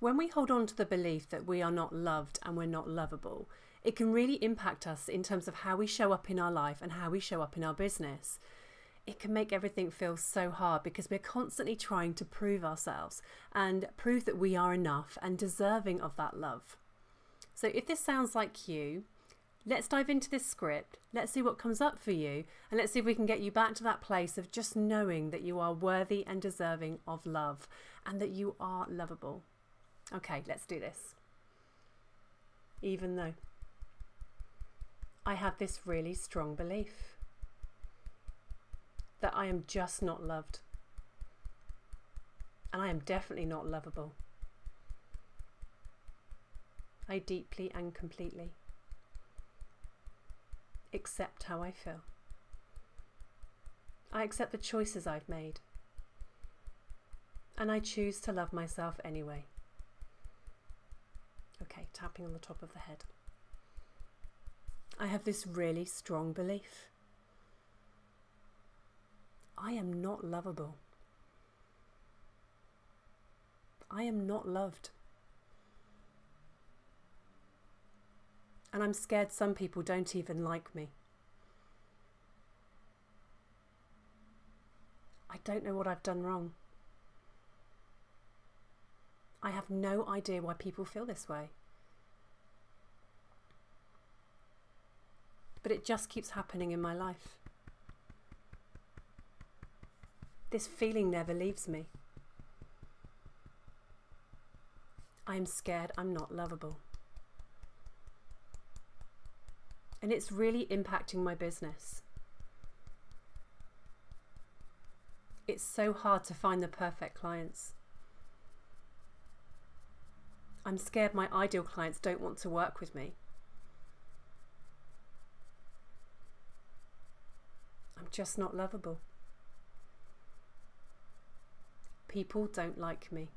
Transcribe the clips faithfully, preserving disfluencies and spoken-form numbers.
When we hold on to the belief that we are not loved and we're not lovable, it can really impact us in terms of how we show up in our life and how we show up in our business. It can make everything feel so hard because we're constantly trying to prove ourselves and prove that we are enough and deserving of that love. So if this sounds like you, let's dive into this script, let's see what comes up for you, and let's see if we can get you back to that place of just knowing that you are worthy and deserving of love and that you are lovable. Okay, let's do this. Even though I have this really strong belief that I am just not loved, and I am definitely not lovable. I deeply and completely accept how I feel. I accept the choices I've made, and I choose to love myself anyway. Okay, tapping on the top of the head. I have this really strong belief. I am not lovable. I am not loved. And I'm scared some people don't even like me. I don't know what I've done wrong. I have no idea why people feel this way. But it just keeps happening in my life. This feeling never leaves me. I'm scared I'm not lovable. And it's really impacting my business. It's so hard to find the perfect clients. I'm scared my ideal clients don't want to work with me. I'm just not lovable. People don't like me.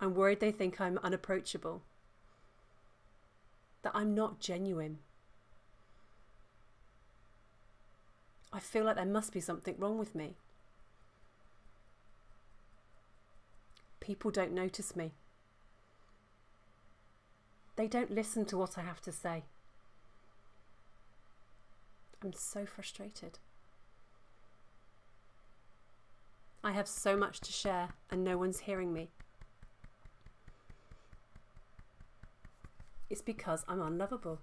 I'm worried they think I'm unapproachable, that I'm not genuine. I feel like there must be something wrong with me. People don't notice me. They don't listen to what I have to say. I'm so frustrated. I have so much to share and no one's hearing me. It's because I'm unlovable.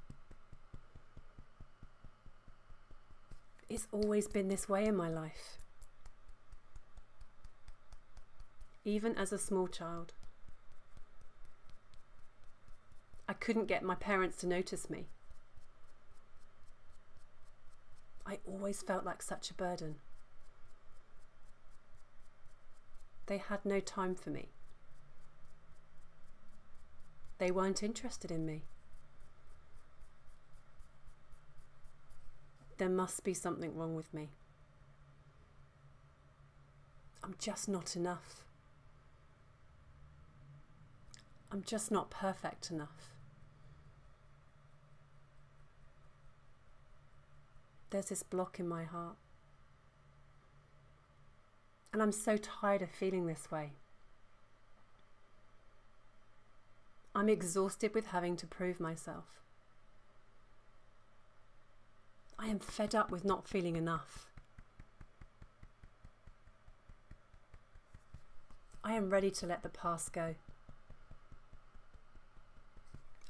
It's always been this way in my life. Even as a small child, I couldn't get my parents to notice me. I always felt like such a burden. They had no time for me. They weren't interested in me. There must be something wrong with me. I'm just not enough. I'm just not perfect enough. There's this block in my heart. And I'm so tired of feeling this way. I'm exhausted with having to prove myself. I am fed up with not feeling enough. I am ready to let the past go.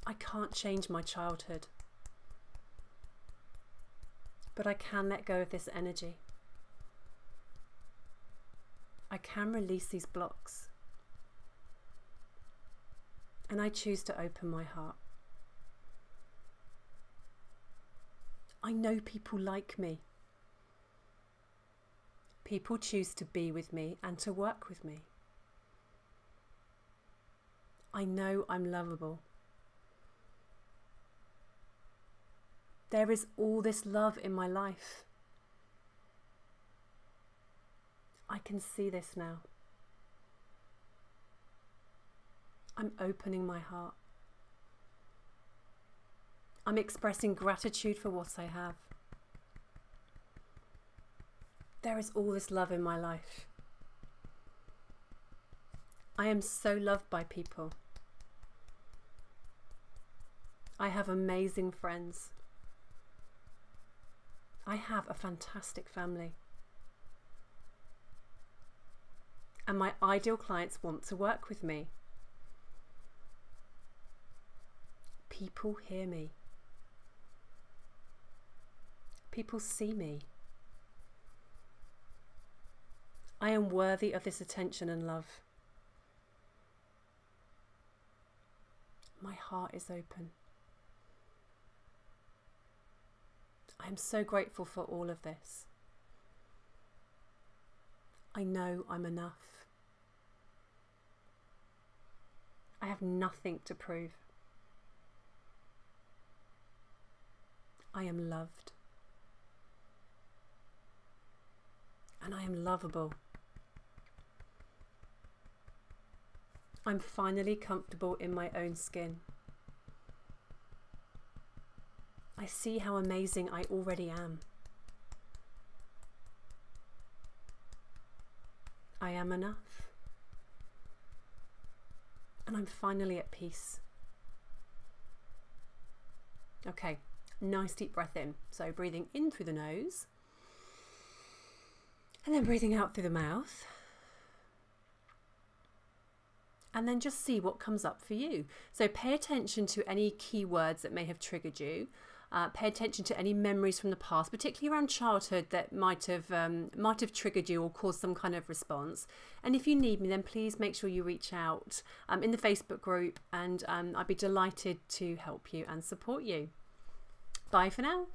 I can't change my childhood, but I can let go of this energy. I can release these blocks. And I choose to open my heart. I know people like me. People choose to be with me and to work with me. I know I'm lovable. There is all this love in my life. I can see this now. I'm opening my heart. I'm expressing gratitude for what I have. There is all this love in my life. I am so loved by people. I have amazing friends. I have a fantastic family. And my ideal clients want to work with me. People hear me. People see me. I am worthy of this attention and love. My heart is open. I am so grateful for all of this. I know I'm enough. I have nothing to prove. I am loved. And I am lovable. I'm finally comfortable in my own skin. I see how amazing I already am. I am enough. And I'm finally at peace. Okay. Nice deep breath in. So breathing in through the nose and then breathing out through the mouth, and then just see what comes up for you. So pay attention to any key words that may have triggered you. Uh, pay attention to any memories from the past, particularly around childhood, that might have um, might have triggered you or caused some kind of response. And if you need me, then please make sure you reach out um, in the Facebook group, and um, I'd be delighted to help you and support you. Bye for now.